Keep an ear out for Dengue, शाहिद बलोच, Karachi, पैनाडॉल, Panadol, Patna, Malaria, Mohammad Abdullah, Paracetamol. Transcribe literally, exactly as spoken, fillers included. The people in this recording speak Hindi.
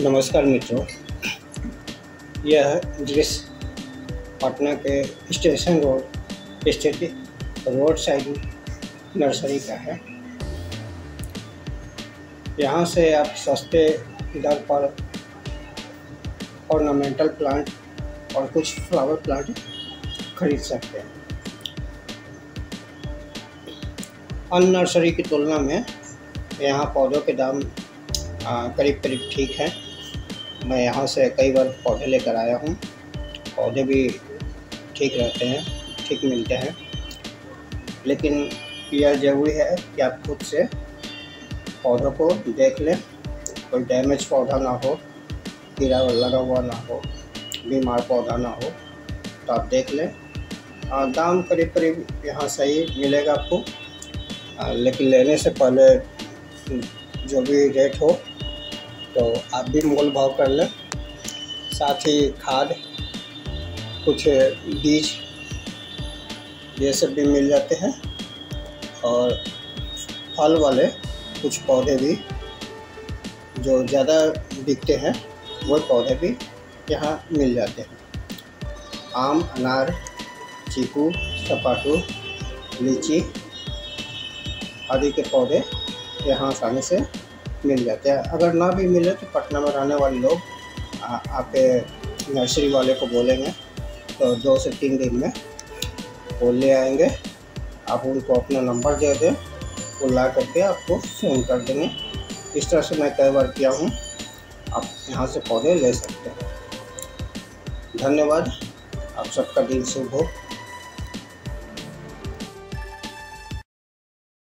नमस्कार मित्रों, यह दृश्य पटना के स्टेशन रोड स्थित रोड साइड नर्सरी का है। यहाँ से आप सस्ते दर पर ऑर्नामेंटल प्लांट और कुछ फ्लावर प्लांट खरीद सकते हैं। अन्य नर्सरी की तुलना में यहाँ पौधों के दाम करीब करीब ठीक है। मैं यहाँ से कई बार पौधे लेकर आया हूँ। पौधे भी ठीक रहते हैं, ठीक मिलते हैं, लेकिन यह ज़रूरी है कि आप खुद से पौधों को देख लें। कोई डैमेज पौधा ना हो, कीड़ा लगा हुआ ना हो, बीमार पौधा ना हो, तो आप देख लें। दाम करीब करीब यहाँ सही मिलेगा आपको, लेकिन लेने से पहले जो भी रेट हो तो आप भी मोल भाव कर लें। साथ ही खाद, कुछ बीज, ये सब भी मिल जाते हैं और फल वाले कुछ पौधे भी जो ज़्यादा बिकते हैं वो पौधे भी यहाँ मिल जाते हैं। आम, अनार, चीकू, सपाटू, लीची आदि के पौधे यहाँ आसानी से मिल जाते हैं। अगर ना भी मिले तो पटना में रहने वाले लोग आपके नर्सरी वाले को बोलेंगे तो दो से तीन दिन में वो ले आएंगे। आप उनको अपना नंबर दे दें, वो ला करके आपको फ़ोन कर देंगे। इस तरह से मैं कई बार किया हूँ। आप यहाँ से पौधे ले सकते हैं। धन्यवाद। आप सबका दिन शुभ हो।